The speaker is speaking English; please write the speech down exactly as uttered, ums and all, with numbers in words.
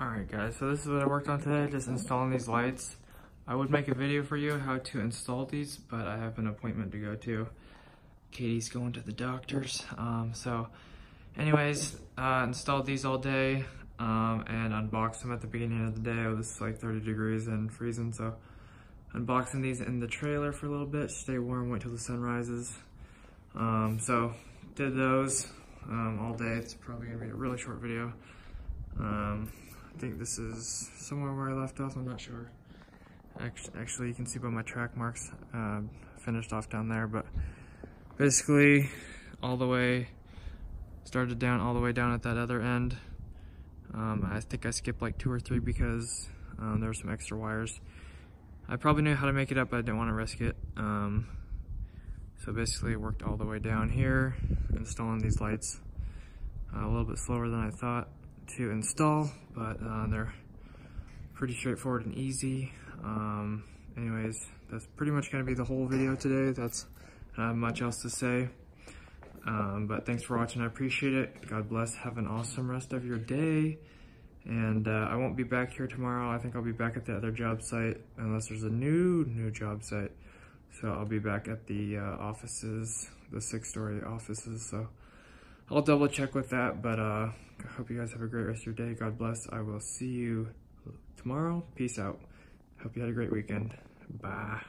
Alright guys, so this is what I worked on today, just installing these lights. I would make a video for you how to install these, but I have an appointment to go to. Katie's going to the doctor's. Um, so anyways, uh, installed these all day um, and unboxed them at the beginning of the day. Oh, this is like thirty degrees and freezing, so unboxing these in the trailer for a little bit. Stay warm, wait till the sun rises. Um, so did those um, all day. It's probably gonna be a really short video. Um, I think this is somewhere where I left off, I'm not sure. Actually, you can see by my track marks, uh, finished off down there, but basically all the way, started down all the way down at that other end. Um, I think I skipped like two or three because um, there were some extra wires. I probably knew how to make it up, but I didn't want to risk it. Um, so basically worked all the way down here, installing these lights. Uh, a little bit slower than I thought to install, but uh, they're pretty straightforward and easy. Um, anyways, that's pretty much going to be the whole video today. That's not much else to say. Um, but thanks for watching. I appreciate it. God bless. Have an awesome rest of your day. And uh, I won't be back here tomorrow. I think I'll be back at the other job site unless there's a new, new job site. So I'll be back at the uh, offices, the six-story offices. So I'll double check with that. But uh, I hope you guys have a great rest of your day. God bless. I will see you tomorrow. Peace out. Hope you had a great weekend. Bye.